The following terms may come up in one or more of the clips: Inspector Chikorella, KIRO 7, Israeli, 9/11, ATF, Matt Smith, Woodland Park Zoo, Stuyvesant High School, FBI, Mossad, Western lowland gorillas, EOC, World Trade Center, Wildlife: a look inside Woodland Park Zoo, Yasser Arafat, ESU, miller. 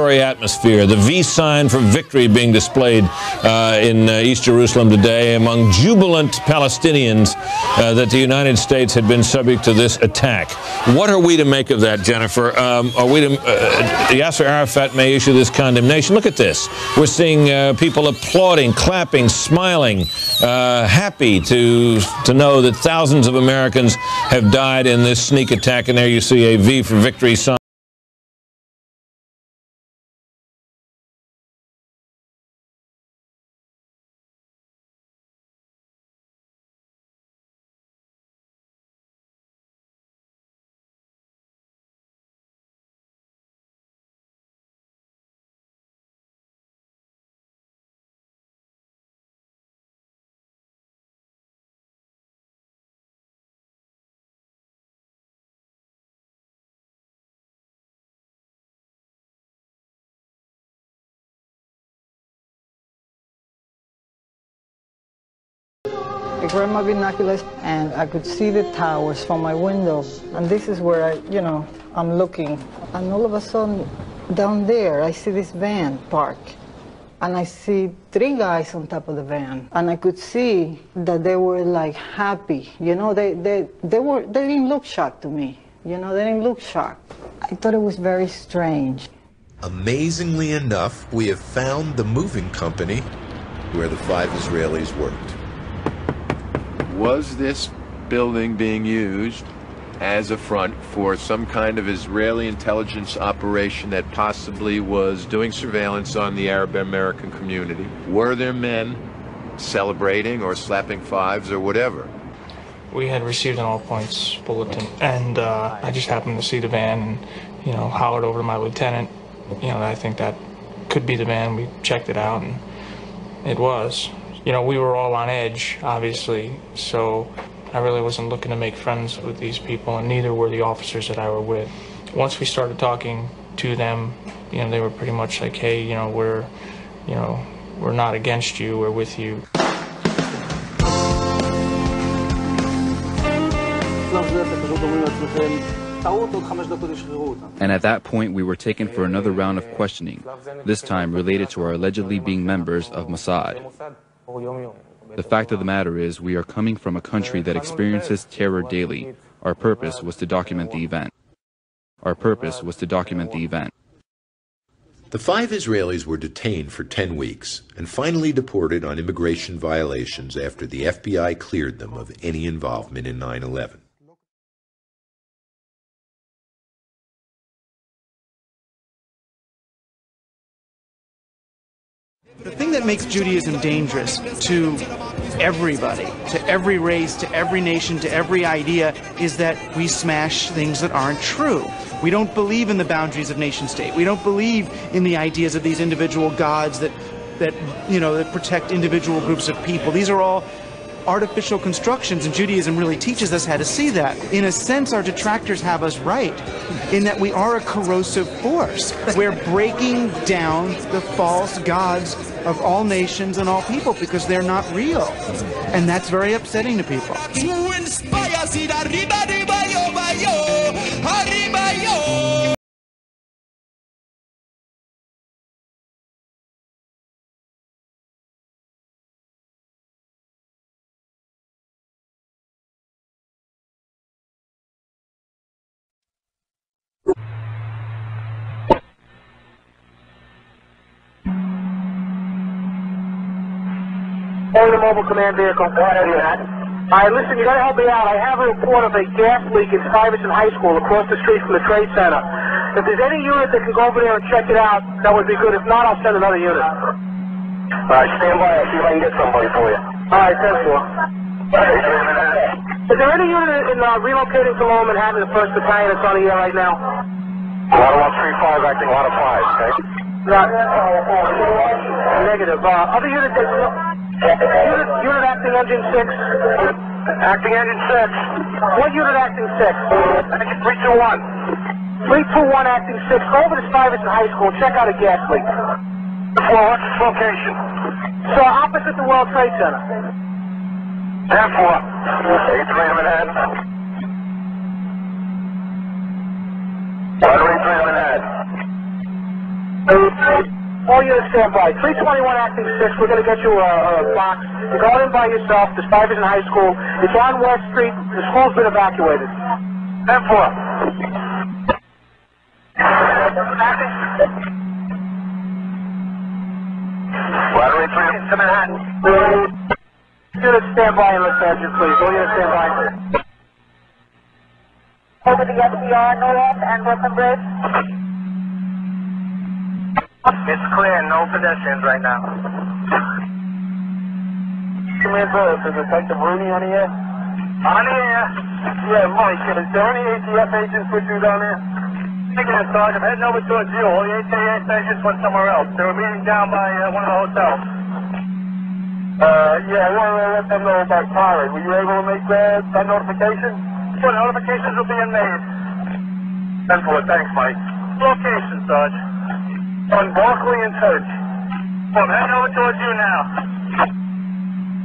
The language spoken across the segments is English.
Atmosphere, the V sign for victory being displayed in East Jerusalem today among jubilant Palestinians that the United States had been subject to this attack. What are we to make of that, Jennifer? Are we to, Yasser Arafat may issue this condemnation. Look at this. We're seeing people applauding, clapping, smiling, happy to know that thousands of Americans have died in this sneak attack, and there you see a V for victory sign. I grabbed my binoculars and I could see the towers from my window, and this is where I'm looking, and all of a sudden down there I see this van park, and I see three guys on top of the van, and I could see that they were like happy, they didn't look shocked to me, they didn't look shocked. I thought it was very strange. Amazingly enough, we have found the moving company where the 5 Israelis worked. Was this building being used as a front for some kind of Israeli intelligence operation that possibly was doing surveillance on the Arab American community? Were there men celebrating or slapping fives or whatever? We had received an all points bulletin, and I just happened to see the van and hollered over to my lieutenant, I think that could be the van. We checked it out and it was. We were all on edge, obviously, so I really wasn't looking to make friends with these people, and neither were the officers that I were with. Once we started talking to them, they were pretty much like, hey, we're not against you, we're with you. And at that point, we were taken for another round of questioning, this time related to our allegedly being members of Mossad. The fact of the matter is, we are coming from a country that experiences terror daily. Our purpose was to document the event. Our purpose was to document the event. The 5 Israelis were detained for 10 weeks and finally deported on immigration violations after the FBI cleared them of any involvement in 9/11. The thing that makes Judaism dangerous to everybody, to every race, to every nation, to every idea, is that we smash things that aren't true. We don't believe in the boundaries of nation-state. We don't believe in the ideas of these individual gods that protect individual groups of people. These are all artificial constructions, and Judaism really teaches us how to see that. In a sense, our detractors have us right, in that we are a corrosive force. We're breaking down the false gods of all nations and all people because they're not real. And that's very upsetting to people. Motor Mobile Command Vehicle, whatever you had. All right, listen, you got to help me out. I have a report of a gas leak in Stuyvesant High School across the street from the Trade Center. If there's any unit that can go over there and check it out, that would be good. If not, I'll send another unit. All right, stand by. I'll see if I can get somebody for you. All right, thanks, Will. Is there any unit in relocating to Lower Manhattan, the 1st Battalion that's on the air right now? 10135 acting out of 5, okay? Negative. Other units that... Unit acting engine 6. Acting engine 6. What unit acting 6? Engine 321. 321 acting 6. Go over to Stuyvesant High School. Check out a gas leak. Well, what's its location? So opposite the World Trade Center. 10-4. 8-3 Manhattan. 1-3 Manhattan. 3 you to stand by. 321 Acting 6, we're going to get you a box. You're going in by yourself to Stuyvesant High School. It's on West Street. The school's been evacuated. 10-4. Acting. Waterway 3 to Manhattan. Unit stand by in Los Angeles, please. All units stand by. Over the SDR North and Brooklyn Bridge. It's clear, no pedestrians right now. Command Brother, is Detective Rooney on the air? On the air? Yeah, Mike, is there any ATF agents with you down there? Speaking of Sergeant, I'm heading over towards you. All the ATF agents went somewhere else. They were meeting down by one of the hotels. Yeah, I wanted to let them know about Pilot. Were you able to make that notification? Well, notifications will be made. Central, thanks, Mike. Location, Sergeant. On Barclay and Church. Well, I'm heading over towards you now.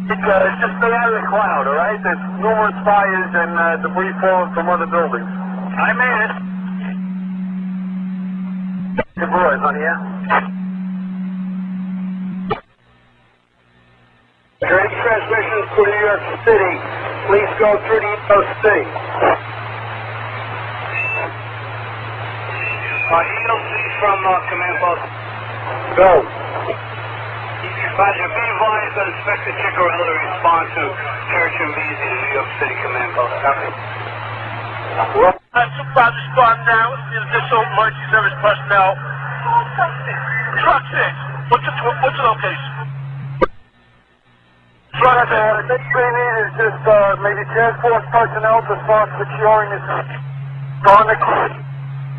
It's just stay out of the cloud, all right? There's numerous fires and debris falling from other buildings. I made it. Good boys, on the air. Direct transmissions to New York City. Please go through the EOC. EOC from Command Post. Go. Roger, be advised that Inspector Chikorella to respond to Church and Beasley in New York City Command Post. Copy. Well, supervisor spot now is additional emergency service personnel. Truck 6. What's the location? Truck 6. The next thing we need is just maybe transport personnel to start securing this. On the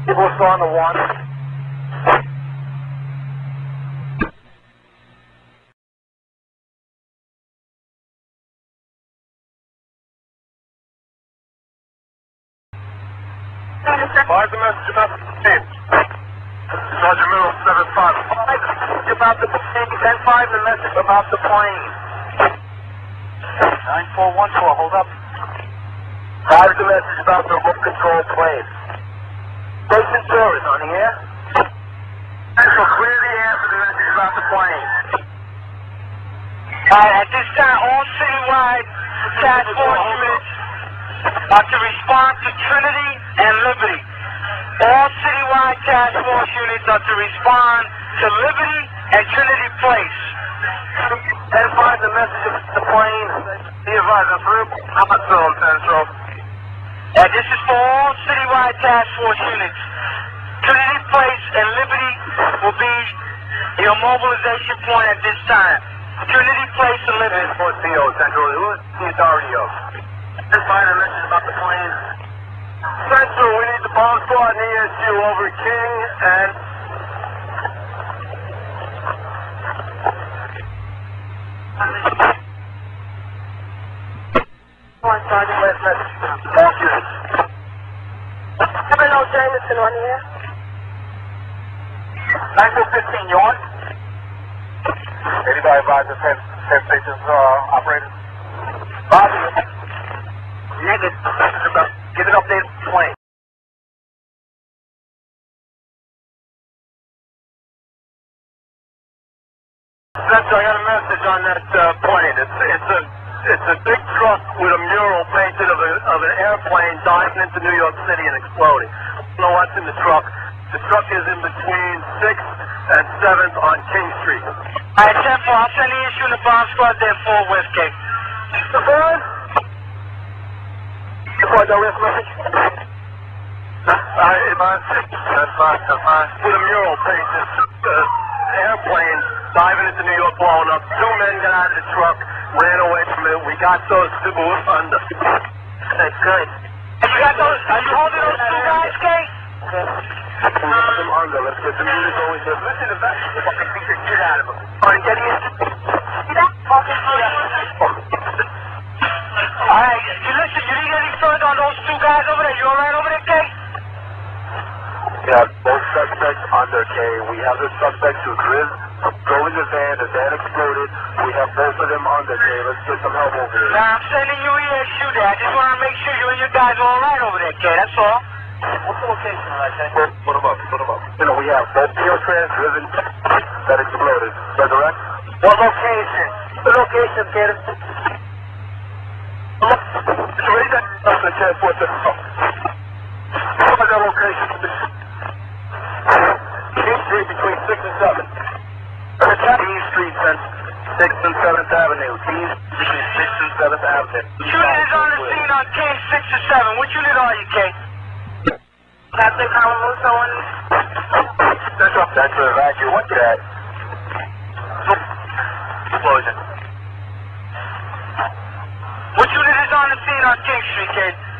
people on the one. Why is the message about the machine? Sergeant Middle 7-5. About the plane. 10-5, the message about the plane. 9-4-1-4, hold up. Five the message about the remote control plane. Station service on the air. Central, clear the air for the message about the plane. Alright, at this time, all citywide, task force units are to respond to Trinity and Liberty. All citywide task force units are to respond to Liberty and Trinity Place. And find the message of the plane. Be advised, I'm through. I'm a film, Central. And this is for all citywide task force units. Trinity Place and Liberty will be your mobilization point at this time. Trinity Place and Liberty. For CO Central, who is Dario? And find the message about the plane. Central, we need the bomb squad and ESU over King and... Thank you. Colonel Jameson on here. 9-15, you on? Anybody by the 10 stations, operator? Bobby. Negative. Give an update. Plane. That's, I got a message on that plane. It's a big truck with a mural painted of an airplane diving into New York City and exploding. I don't know what's in the truck. The truck is in between 6th and 7th on King Street. All right, 10-4, I'll send the issue to bomb squad there for West King. The board? The board, no risk message? That's fine. With a mural painted, airplane diving into New York, blowing up. Two men got out of the truck, ran away from it. We got those two under. That's good. You got those? Are you holding those two guys, Kate? We got them under. Let's get the music going. Listen to that. Fucking beat the shit out of them. All right, get in. All right, you listen. You need any further on those two guys over there? You all right over there, Kate? Yeah, both suspects under, Kate. We have the suspects who driven. Go in the van, the van exploded. We have both of them on the day. Let's get some help over here. Now, I'm sending you ESU there. I just want to make sure you and your guys are all right over there, Kay. That's all. What's the location, right, Kay? Put them up. You know, we have both PO trans driven. that exploded. Is that correct? What location? The location, Karen. Read that on the chat for the phone. What the location? King Street between 6 and 7. King Street since 6th and 7th Avenue. King Street between 6th and 7th Avenue. Unit is on the scene on King 6 and 7. Which unit are you, King? That's the Calamuso one. That's a vacuum. What's that? Explosion. What unit is on the scene on King Street, kid?